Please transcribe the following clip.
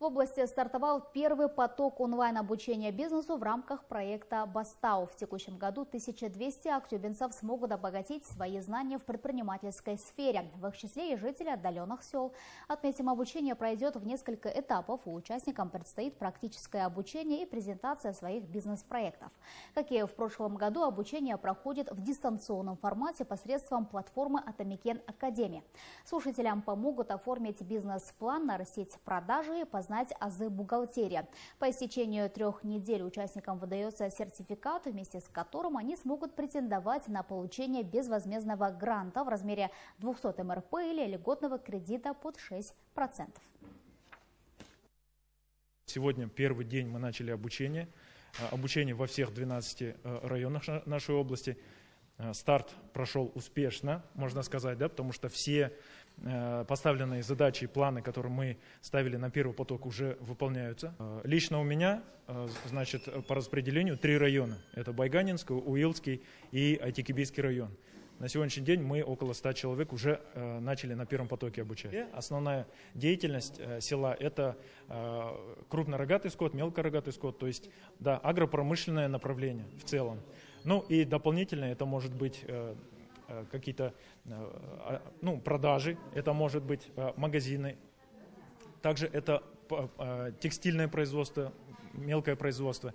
В области стартовал первый поток онлайн-обучения бизнесу в рамках проекта «Бастау». В текущем году 1200 актюбинцев смогут обогатить свои знания в предпринимательской сфере. В их числе и жители отдаленных сел. Отметим, обучение пройдет в несколько этапов. У участникам предстоит практическое обучение и презентация своих бизнес-проектов. Как и в прошлом году, обучение проходит в дистанционном формате посредством платформы «Атамекен Академия». Слушателям помогут оформить бизнес-план, нарастить продажи и познать азы бухгалтерии. По истечению 3 недель участникам выдается сертификат, вместе с которым они смогут претендовать на получение безвозмездного гранта в размере 200 МРП или льготного кредита под 6%. Сегодня первый день мы начали обучение. Обучение во всех 12 районах нашей области. Старт прошел успешно, можно сказать, да, потому что все поставленные задачи и планы, которые мы ставили на первый поток, уже выполняются. Лично у меня, значит, по распределению 3 района. Это Байганинский, Уилский и Айтикибийский район. На сегодняшний день мы около 100 человек уже начали на первом потоке обучать. Основная деятельность села – это крупнорогатый скот, мелкорогатый скот, то есть да, агропромышленное направление в целом. Ну и дополнительно это может быть какие-то продажи, это может быть магазины. Также это текстильное производство, мелкое производство.